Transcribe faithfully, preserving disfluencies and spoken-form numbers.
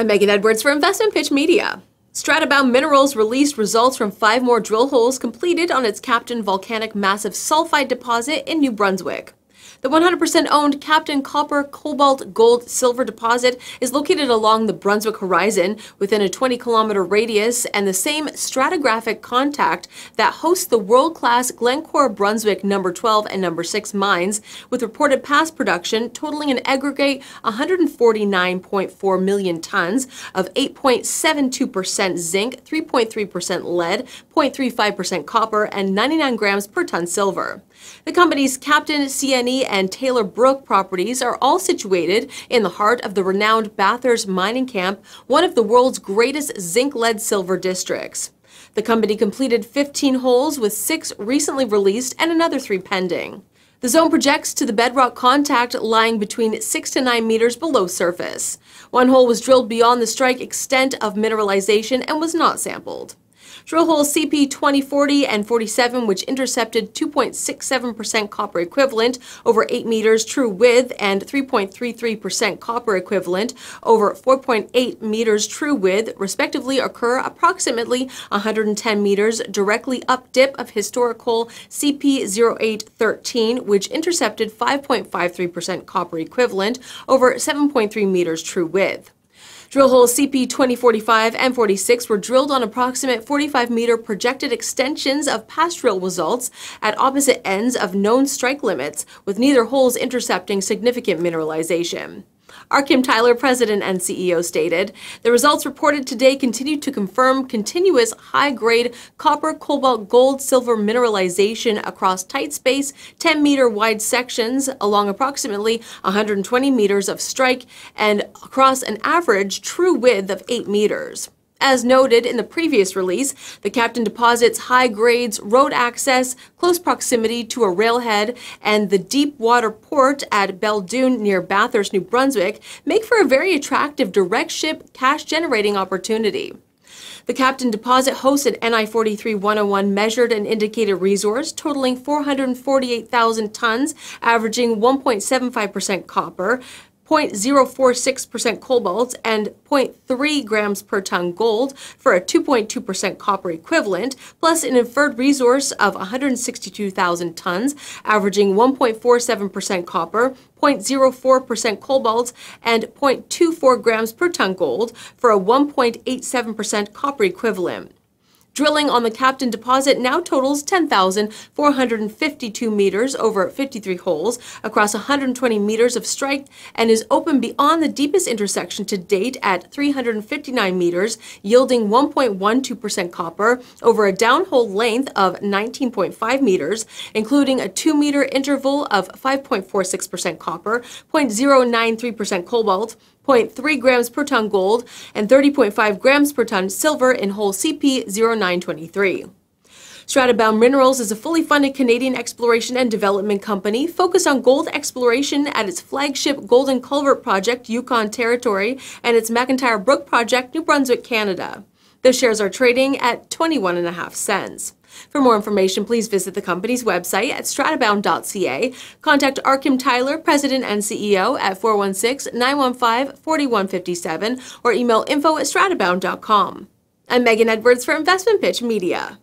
I'm Megan Edwards for Investment Pitch Media. Stratabound Minerals released results from five more drill holes completed on its Captain Volcanic Massive Sulfide Deposit in New Brunswick. The one hundred percent owned Captain Copper Cobalt Gold Silver Deposit is located along the Brunswick horizon within a twenty kilometer radius and the same stratigraphic contact that hosts the world-class Glencore Brunswick number twelve and number six mines, with reported past production totaling an aggregate one hundred forty-nine point four million tons of eight point seven two percent zinc, three point three percent lead, zero point three five percent copper, and ninety-nine grams per ton silver. The company's Captain C N E and Taylor Brook properties are all situated in the heart of the renowned Bathurst Mining Camp, one of the world's greatest zinc-lead-silver districts. The company completed fifteen holes, with six recently released and another three pending. The zone projects to the bedrock contact, lying between six to nine meters below surface. One hole was drilled beyond the strike extent of mineralization and was not sampled. Drill holes C P twenty forty and forty-seven, which intercepted two point six seven percent copper equivalent over eight meters true width and three point three three percent copper equivalent over four point eight meters true width, respectively, occur approximately one hundred ten meters directly up dip of historic hole C P zero eight thirteen, which intercepted five point five three percent copper equivalent over seven point three meters true width. Drill holes C P twenty forty-five and forty-six were drilled on approximate forty-five meter projected extensions of past drill results at opposite ends of known strike limits, with neither holes intercepting significant mineralization. R. Kim Tyler, President and C E O, stated, "The results reported today continue to confirm continuous high-grade copper, cobalt, gold, silver mineralization across tight space, ten meter wide sections along approximately one hundred twenty meters of strike and across an average true width of eight meters. As noted in the previous release, the Captain deposit's high grades, road access, close proximity to a railhead, and the deep water port at Belledune near Bathurst, New Brunswick make for a very attractive direct ship cash-generating opportunity. The Captain deposit hosts an N I forty-three one oh one measured and indicated resource totaling four hundred forty-eight thousand tons, averaging one point seven five percent copper, zero point zero four six percent cobalt, and zero point three grams per ton gold for a two point two percent copper equivalent, plus an inferred resource of one hundred sixty-two thousand tons, averaging one point four seven percent copper, zero point zero four percent cobalt, and zero point two four grams per ton gold for a one point eight seven percent copper equivalent. Drilling on the Captain deposit now totals ten thousand four hundred fifty-two meters over fifty-three holes across one hundred twenty meters of strike and is open beyond the deepest intersection to date at three hundred fifty-nine meters, yielding one point one two percent copper over a downhole length of nineteen point five meters, including a two meter interval of five point four six percent copper, zero point zero nine three percent cobalt, zero point three grams per ton gold, and thirty point five grams per ton silver in hole C P zero nine twenty-three. Stratabound Minerals is a fully funded Canadian exploration and development company focused on gold exploration at its flagship Golden Culvert Project, Yukon Territory, and its McIntyre Brook Project, New Brunswick, Canada. The shares are trading at twenty-one and a half cents. For more information, please visit the company's website at stratabound dot C A. Contact R. Kim Tyler, President and C E O, at four one six, nine one five, four one five seven or email info at stratabound dot com. I'm Megan Edwards for Investment Pitch Media.